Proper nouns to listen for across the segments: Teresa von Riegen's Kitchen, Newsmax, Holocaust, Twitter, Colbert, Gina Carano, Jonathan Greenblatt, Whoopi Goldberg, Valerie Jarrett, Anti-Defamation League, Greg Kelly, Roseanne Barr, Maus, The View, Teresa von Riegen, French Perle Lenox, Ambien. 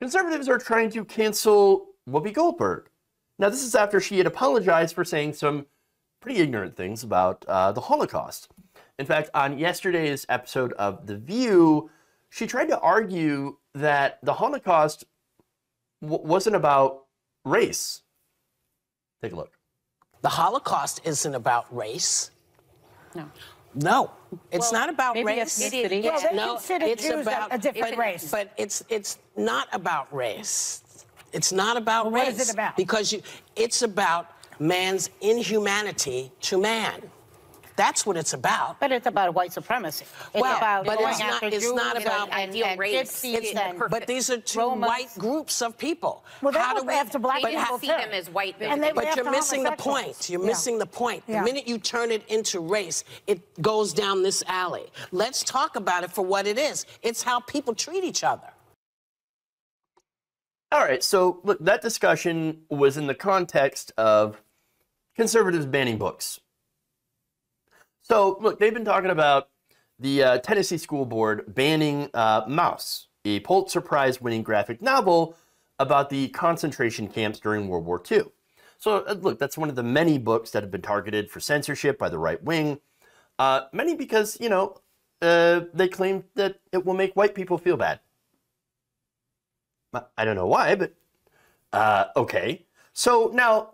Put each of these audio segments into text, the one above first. Conservatives are trying to cancel Whoopi Goldberg. Now, this is after she had apologized for saying some pretty ignorant things about the Holocaust. In fact, on yesterday's episode of The View, she tried to argue that the Holocaust wasn't about race. Take a look. The Holocaust isn't about race. No. No, it's not about race. Ethnicity. Well, they consider Jews about a different race. But it's not about race. It's not about race. What is it about? Because it's about man's inhumanity to man. That's what it's about. But it's about white supremacy. It's about going after Jews. It's not about ideal race. But these are two white groups of people. Well, they don't have to black people, see them as white. But you're missing the point. You're missing the point. The minute you turn it into race, it goes down this alley. Let's talk about it for what it is. It's how people treat each other. All right, so look, that discussion was in the context of conservatives banning books. So look, they've been talking about the Tennessee school board banning Maus, a Pulitzer Prize-winning graphic novel about the concentration camps during World War II. So look, that's one of the many books that have been targeted for censorship by the right wing, many because, you know, they claim that it will make white people feel bad. I don't know why, but okay. So now,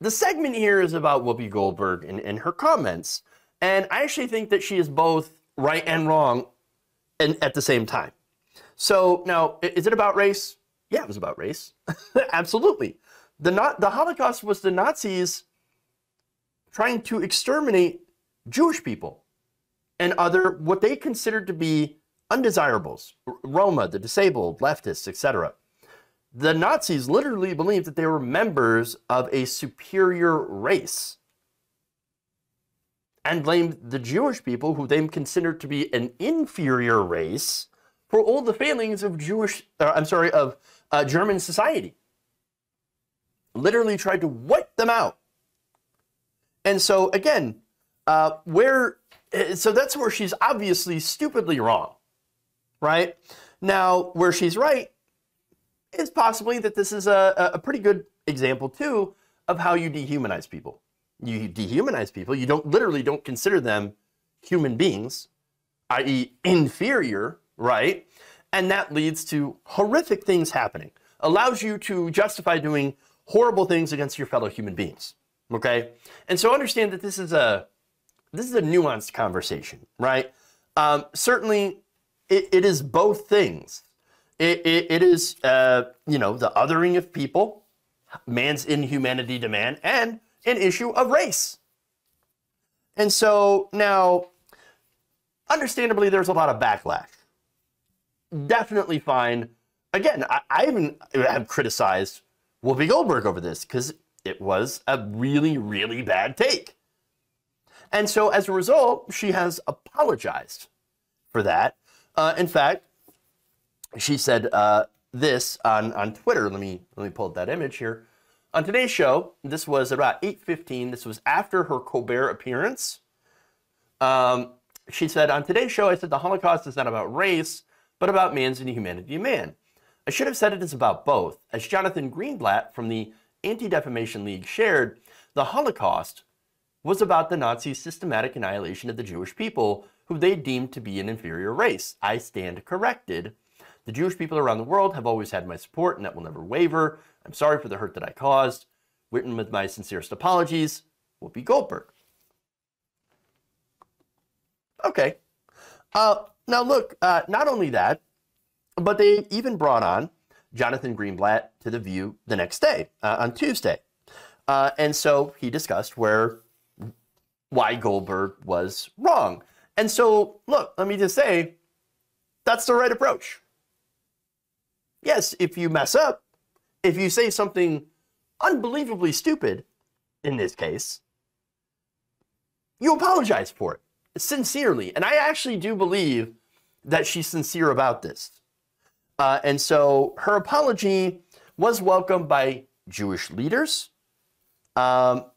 the segment here is about Whoopi Goldberg and her comments. And I actually think that she is both right and wrong and at the same time. So now, is it about race? Yeah, it was about race. Absolutely. The Holocaust was the Nazis trying to exterminate Jewish people and other, what they considered to be undesirables, Roma, the disabled, leftists, etc. The Nazis literally believed that they were members of a superior race and blamed the Jewish people, who they considered to be an inferior race, for all the failings of German society. Literally tried to wipe them out. And so again, so that's where she's obviously stupidly wrong. Right? Now, where she's right is possibly that this is a pretty good example, too, of how you dehumanize people. You dehumanize people. You literally don't consider them human beings, i.e. inferior, right? And that leads to horrific things happening. Allows you to justify doing horrible things against your fellow human beings, okay? And so understand that this is a nuanced conversation, right? Certainly, it is both things. It is, you know, the othering of people, man's inhumanity to man, and an issue of race. And so now, understandably, there's a lot of backlash. Definitely fine. Again, I even have criticized Whoopi Goldberg over this because it was a really, really bad take. And so as a result, she has apologized for that. In fact, she said this on Twitter. Let me pull up that image here. On today's show, this was about 8:15. This was after her Colbert appearance. She said, on today's show, I said the Holocaust is not about race, but about man's inhumanity to man. I should have said it is about both. As Jonathan Greenblatt from the Anti-Defamation League shared, the Holocaust was about the Nazis' systematic annihilation of the Jewish people, who they deemed to be an inferior race. I stand corrected. The Jewish people around the world have always had my support, and that will never waver. I'm sorry for the hurt that I caused. Written with my sincerest apologies, Whoopi Goldberg. Okay. Now look, not only that, but they even brought on Jonathan Greenblatt to The View the next day, on Tuesday. And so he discussed why Goldberg was wrong. And so, look, let me just say, that's the right approach. Yes, if you mess up, if you say something unbelievably stupid, in this case, you apologize for it, sincerely. And I actually do believe that she's sincere about this. And so her apology was welcomed by Jewish leaders. But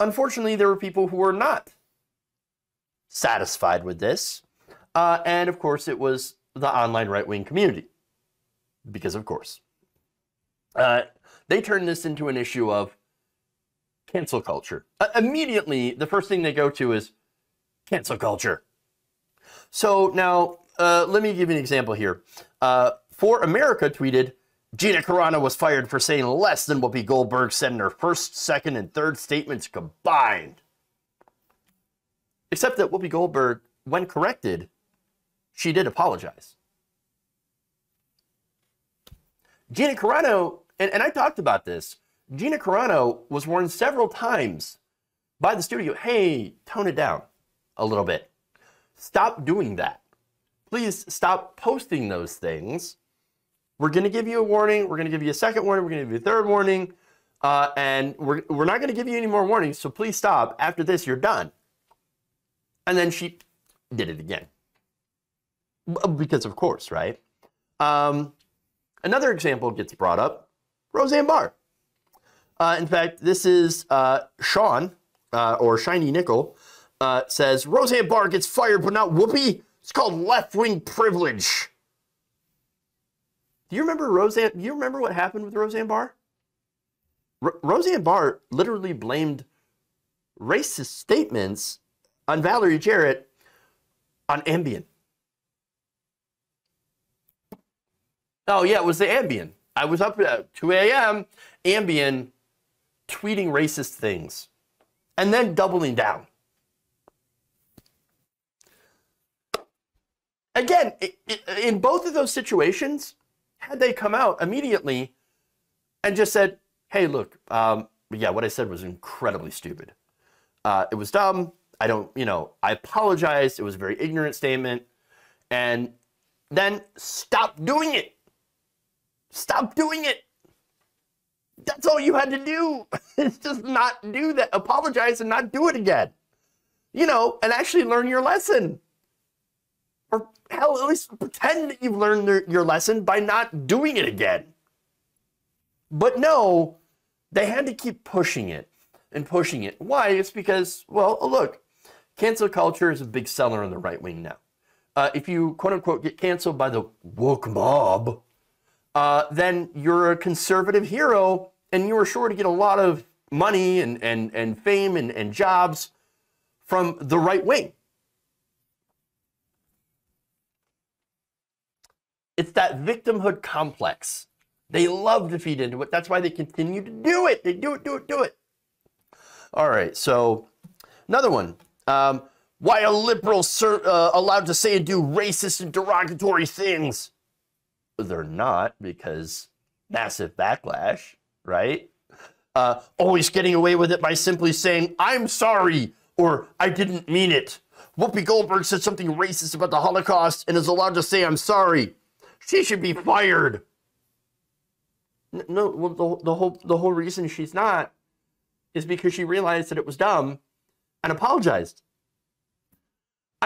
unfortunately, there were people who were not satisfied with this. And of course, it was the online right-wing community. Because, of course. They turn this into an issue of cancel culture. Immediately, the first thing they go to is cancel culture. So now, let me give you an example here. For America tweeted, Gina Carano was fired for saying less than Whoopi Goldberg said in her first, second, and third statements combined. Except that Whoopi Goldberg, when corrected, she did apologize. Gina Carano, and I talked about this, Gina Carano was warned several times by the studio, hey, tone it down a little bit. Stop doing that. Please stop posting those things. We're going to give you a warning. We're going to give you a second warning. We're going to give you a third warning. And we're not going to give you any more warnings, so please stop. After this, you're done. And then she did it again. Because, of course, right? Another example gets brought up, Roseanne Barr. In fact, this is Sean, or Shiny Nickel, says, Roseanne Barr gets fired, but not Whoopi. It's called left-wing privilege. Do you remember Roseanne? Do you remember what happened with Roseanne Barr? Roseanne Barr literally blamed racist statements on Valerie Jarrett on Ambien. Oh, yeah, it was the Ambien. I was up at 2 a.m., Ambien tweeting racist things and then doubling down. Again, in both of those situations, had they come out immediately and just said, hey, look, yeah, what I said was incredibly stupid. It was dumb. I don't, you know, I apologized. It was a very ignorant statement. And then stop doing it. Stop doing it. That's all you had to do. It's just not do that. Apologize and not do it again. You know, and actually learn your lesson. Or hell, at least pretend that you've learned your lesson by not doing it again. But no, they had to keep pushing it and pushing it. Why? It's because, well, look, cancel culture is a big seller in the right wing now. If you, quote unquote, get canceled by the woke mob, then you're a conservative hero and you are sure to get a lot of money and fame and jobs from the right wing. It's that victimhood complex. They love to feed into it. That's why they continue to do it. They do it, do it, do it. All right, so another one. Why are liberals allowed to say and do racist and derogatory things? They're not, because massive backlash, right? Always getting away with it by simply saying, I'm sorry, or I didn't mean it. Whoopi Goldberg said something racist about the Holocaust and is allowed to say, I'm sorry. She should be fired. No, well, the whole reason she's not is because she realized that it was dumb and apologized.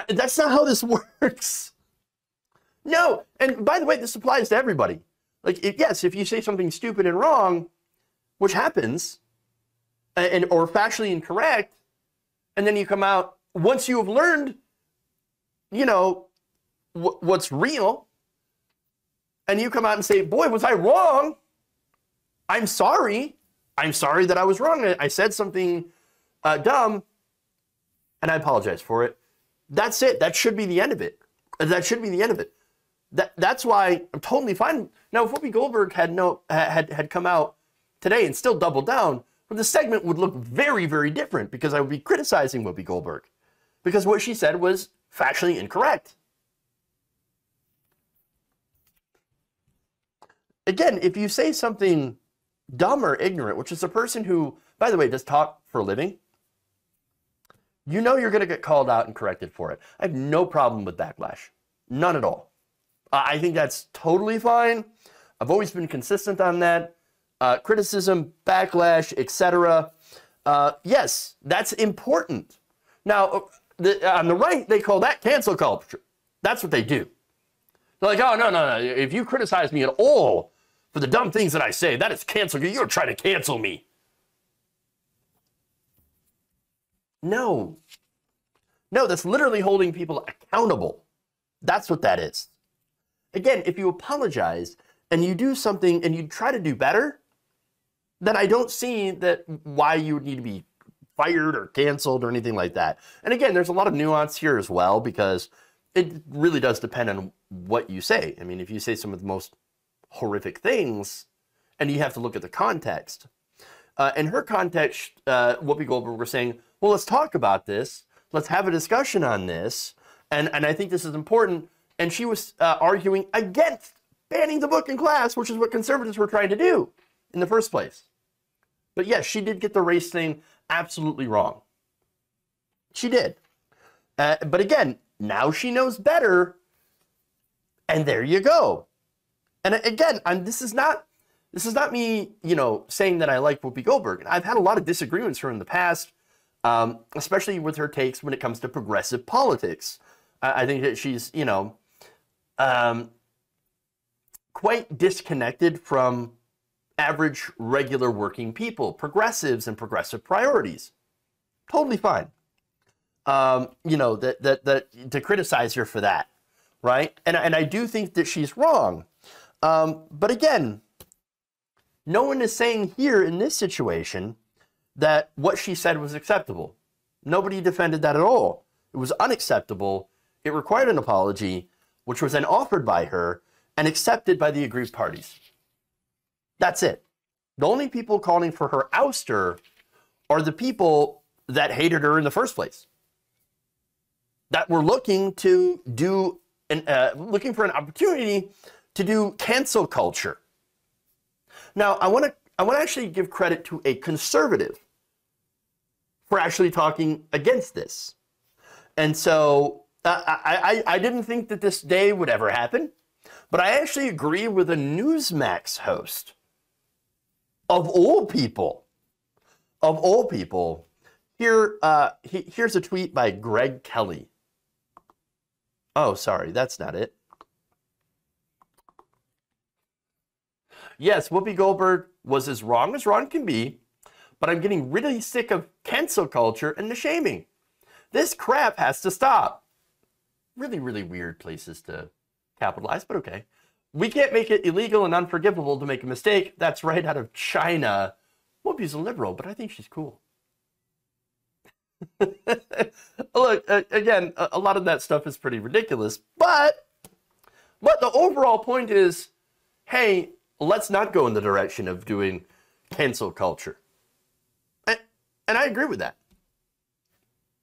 That's not how this works. No, and by the way, this applies to everybody. Like, yes, if you say something stupid and wrong, which happens, or factually incorrect, and then you come out, once you have learned, you know, what's real, and you come out and say, boy, was I wrong? I'm sorry. I'm sorry that I was wrong. I said something dumb, and I apologize for it. That's it. That should be the end of it. That should be the end of it. That's why I'm totally fine. Now, if Whoopi Goldberg had come out today and still doubled down, well, the segment would look very, very different, because I would be criticizing Whoopi Goldberg because what she said was factually incorrect. Again, if you say something dumb or ignorant, which is a person who, by the way, does talk for a living, you know you're going to get called out and corrected for it. I have no problem with backlash. None at all. I think that's totally fine. I've always been consistent on that. Criticism, backlash, etc. Yes, that's important. Now, on the right, they call that cancel culture. That's what they do. They're like, oh, no, no, no. If you criticize me at all for the dumb things that I say, that is cancel. You're trying to cancel me. No. No, that's literally holding people accountable. That's what that is. Again, if you apologize and you do something and you try to do better, then I don't see that why you would need to be fired or canceled or anything like that. And again, there's a lot of nuance here as well, because it really does depend on what you say. I mean, if you say some of the most horrific things, and you have to look at the context. In her context, Whoopi Goldberg was saying, well, let's talk about this. Let's have a discussion on this. And I think this is important. And she was arguing against banning the book in class, which is what conservatives were trying to do in the first place. But yes, she did get the race thing absolutely wrong. She did. But again, now she knows better. And there you go. And again, this is not me, you know, saying that I like Whoopi Goldberg. I've had a lot of disagreements with her in the past, especially with her takes when it comes to progressive politics. I think that she's, you know, quite disconnected from average, regular working people, progressives and progressive priorities. Totally fine. You know, to criticize her for that, right? And I do think that she's wrong. But again, no one is saying here in this situation that what she said was acceptable. Nobody defended that at all. It was unacceptable. It required an apology, which was then offered by her and accepted by the aggrieved parties. That's it. The only people calling for her ouster are the people that hated her in the first place, that were looking to do looking for an opportunity to do cancel culture. Now, I want to actually give credit to a conservative for actually talking against this. And so I didn't think that this day would ever happen, but I actually agree with a Newsmax host of all people. Here, here's a tweet by Greg Kelly. Oh, sorry, that's not it. Yes, Whoopi Goldberg was as wrong can be, but I'm getting really sick of cancel culture and the shaming. This crap has to stop. Really, really weird places to capitalize, but okay. We can't make it illegal and unforgivable to make a mistake. That's right out of China. Whoopi's a liberal, but I think she's cool. Look, again, a lot of that stuff is pretty ridiculous, but the overall point is, hey, let's not go in the direction of doing cancel culture. And I agree with that.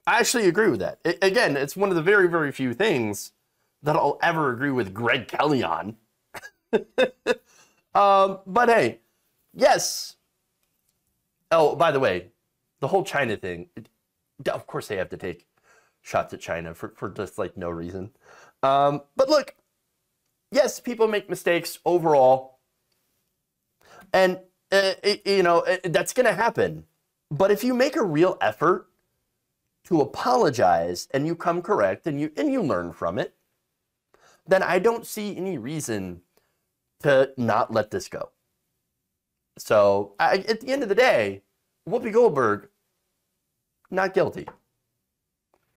I actually agree with that. Again, it's one of the very, very few things that I'll ever agree with Greg Kelly on. But hey, yes. Oh, by the way, the whole China thing, of course they have to take shots at China for just like no reason. But look, yes, people make mistakes overall. And, you know, that's going to happen. But if you make a real effort to apologize and you come correct and you learn from it, then I don't see any reason to not let this go. So at the end of the day, Whoopi Goldberg, not guilty.